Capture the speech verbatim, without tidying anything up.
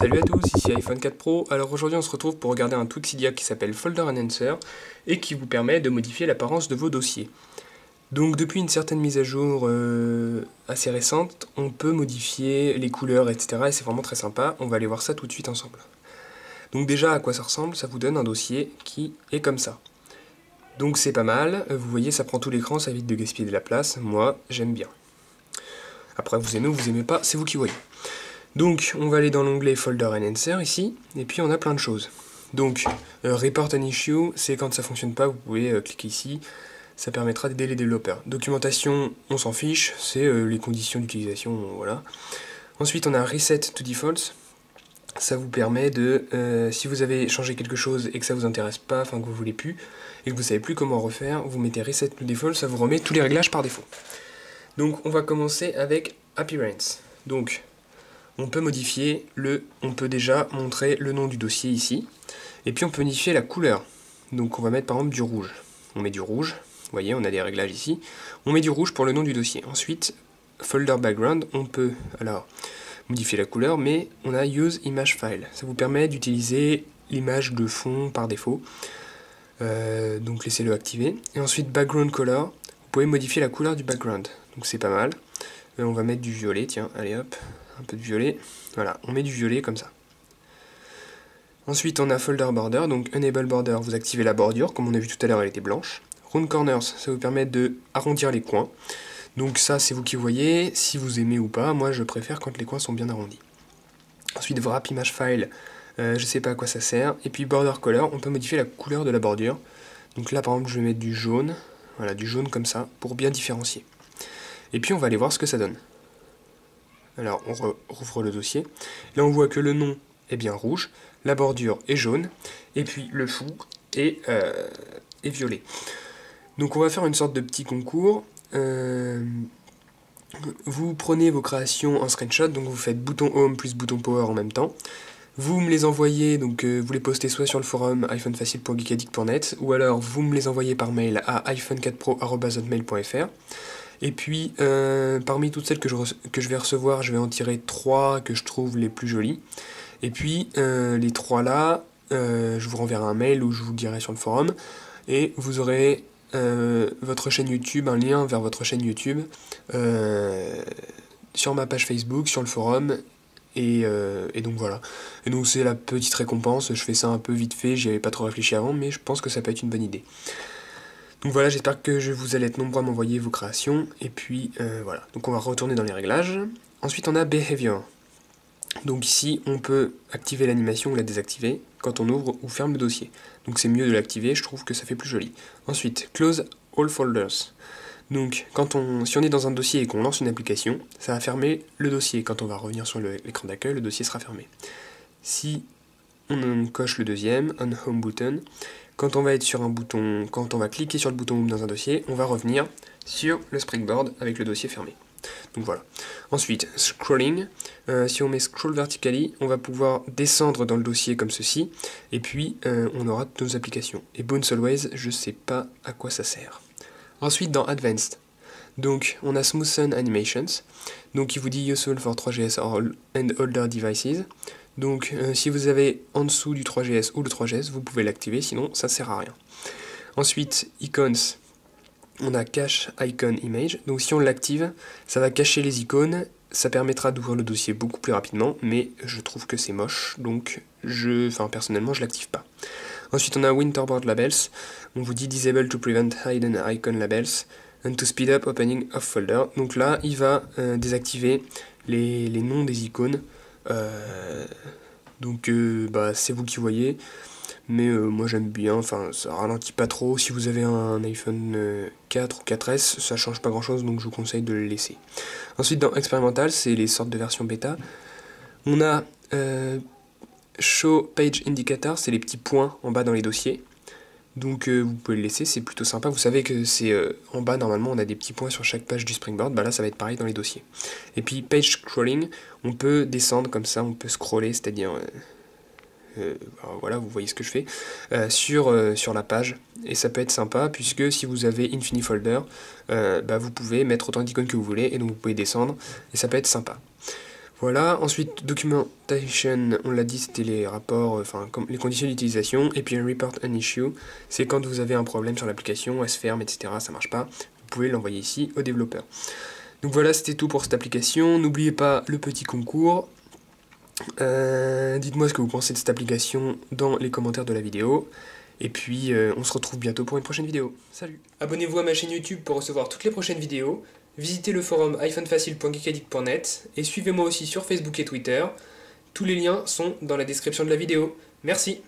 Salut à tous, ici iPhone quatre Pro. Alors aujourd'hui on se retrouve pour regarder un tweak Cydia qui s'appelle Folder Enhancer et qui vous permet de modifier l'apparence de vos dossiers. Donc depuis une certaine mise à jour euh, assez récente, on peut modifier les couleurs, et cetera. Et c'est vraiment très sympa, on va aller voir ça tout de suite ensemble. Donc déjà à quoi ça ressemble, ça vous donne un dossier qui est comme ça. Donc c'est pas mal, vous voyez ça prend tout l'écran, ça évite de gaspiller de la place, moi j'aime bien. Après vous aimez ou vous aimez pas, c'est vous qui voyez. Donc on va aller dans l'onglet Folder Enhancer ici, et puis on a plein de choses. Donc euh, Report an issue, c'est quand ça ne fonctionne pas, vous pouvez euh, cliquer ici, ça permettra d'aider les développeurs. Documentation, on s'en fiche, c'est euh, les conditions d'utilisation, voilà. Ensuite on a Reset to Defaults, ça vous permet de, euh, si vous avez changé quelque chose et que ça ne vous intéresse pas, enfin que vous ne voulez plus, et que vous ne savez plus comment refaire, vous mettez Reset to Defaults, ça vous remet tous les réglages par défaut. Donc on va commencer avec Appearance. Donc on peut modifier le, on peut déjà montrer le nom du dossier ici, et puis on peut modifier la couleur. Donc on va mettre par exemple du rouge. On met du rouge, vous voyez on a des réglages ici, on met du rouge pour le nom du dossier. Ensuite, folder background, on peut alors modifier la couleur, mais on a use image file. Ça vous permet d'utiliser l'image de fond par défaut, euh, donc laissez-le activer. Et ensuite background color, vous pouvez modifier la couleur du background, donc c'est pas mal. Euh, on va mettre du violet, tiens, allez hop. Un peu de violet, voilà, on met du violet comme ça. Ensuite on a folder border, donc enable border, vous activez la bordure, comme on a vu tout à l'heure elle était blanche. Round corners, ça vous permet de arrondir les coins, donc ça c'est vous qui voyez, si vous aimez ou pas, moi je préfère quand les coins sont bien arrondis. Ensuite wrap image file, euh, je sais pas à quoi ça sert, et puis border color, on peut modifier la couleur de la bordure, donc là par exemple je vais mettre du jaune, voilà du jaune comme ça, pour bien différencier. Et puis on va aller voir ce que ça donne. Alors on re rouvre le dossier, là on voit que le nom est bien rouge, la bordure est jaune, et puis le fond est, euh, est violet. Donc on va faire une sorte de petit concours, euh, vous prenez vos créations en screenshot, donc vous faites bouton home plus bouton power en même temps, vous me les envoyez, donc euh, vous les postez soit sur le forum iphone facile point geekadic point net, ou alors vous me les envoyez par mail à iphone quatre pro arobase hotmail point fr. Et puis, euh, parmi toutes celles que je, que je vais recevoir, je vais en tirer trois que je trouve les plus jolies. Et puis, euh, les trois là, euh, je vous renverrai un mail ou je vous dirai sur le forum. Et vous aurez euh, votre chaîne YouTube, un lien vers votre chaîne YouTube, euh, sur ma page Facebook, sur le forum. Et, euh, et donc voilà. Et donc c'est la petite récompense, je fais ça un peu vite fait, j'y avais pas trop réfléchi avant, mais je pense que ça peut être une bonne idée. Donc voilà, j'espère que je vous allez être nombreux à m'envoyer vos créations, et puis euh, voilà. Donc on va retourner dans les réglages. Ensuite on a Behavior. Donc ici on peut activer l'animation ou la désactiver quand on ouvre ou ferme le dossier. Donc c'est mieux de l'activer, je trouve que ça fait plus joli. Ensuite, Close All Folders. Donc quand on, si on est dans un dossier et qu'on lance une application, ça va fermer le dossier. Quand on va revenir sur l'écran d'accueil, le dossier sera fermé. Si on coche le deuxième, On Home Button, quand on va être sur un bouton, quand on va cliquer sur le bouton Home dans un dossier, on va revenir sur le Springboard avec le dossier fermé. Donc voilà. Ensuite, scrolling. Euh, si on met scroll vertically, on va pouvoir descendre dans le dossier comme ceci, et puis euh, on aura toutes nos applications. Et Bones Always, je sais pas à quoi ça sert. Ensuite, dans Advanced, donc on a Smoothen Animations, donc il vous dit useful for trois G S and older devices. Donc euh, si vous avez en dessous du trois G S ou le trois G S, vous pouvez l'activer, sinon ça ne sert à rien. Ensuite, Icons, on a Cache Icon Image, donc si on l'active, ça va cacher les icônes, ça permettra d'ouvrir le dossier beaucoup plus rapidement, mais je trouve que c'est moche, donc je, enfin personnellement je l'active pas. Ensuite on a Winterboard Labels, on vous dit Disable to prevent hidden icon labels and to speed up opening of folder. Donc là il va euh, désactiver les, les noms des icônes. Euh, donc euh, bah, c'est vous qui voyez, mais euh, moi j'aime bien, enfin ça ralentit pas trop, si vous avez un iPhone euh, quatre ou quatre S ça change pas grand chose, donc je vous conseille de le laisser. Ensuite dans Expérimental, c'est les sortes de versions bêta, on a euh, Show Page Indicator, c'est les petits points en bas dans les dossiers, donc euh, vous pouvez le laisser, c'est plutôt sympa, vous savez que c'est euh, en bas normalement on a des petits points sur chaque page du Springboard, bah là ça va être pareil dans les dossiers. Et puis page scrolling, on peut descendre comme ça, on peut scroller, c'est à dire euh, euh, voilà vous voyez ce que je fais, euh, sur, euh, sur la page, et ça peut être sympa puisque si vous avez Infinite Folder, euh, bah, vous pouvez mettre autant d'icônes que vous voulez, et donc vous pouvez descendre, et ça peut être sympa. Voilà, ensuite documentation, on l'a dit, c'était les rapports, enfin euh, les conditions d'utilisation. Et puis un report an issue, c'est quand vous avez un problème sur l'application, elle se ferme, et cetera, ça marche pas, vous pouvez l'envoyer ici au développeur. Donc voilà, c'était tout pour cette application. N'oubliez pas le petit concours. Euh, dites-moi ce que vous pensez de cette application dans les commentaires de la vidéo. Et puis, euh, on se retrouve bientôt pour une prochaine vidéo. Salut! Abonnez-vous à ma chaîne YouTube pour recevoir toutes les prochaines vidéos. Visitez le forum iphone facile point geekadic point net et suivez-moi aussi sur Facebook et Twitter. Tous les liens sont dans la description de la vidéo. Merci!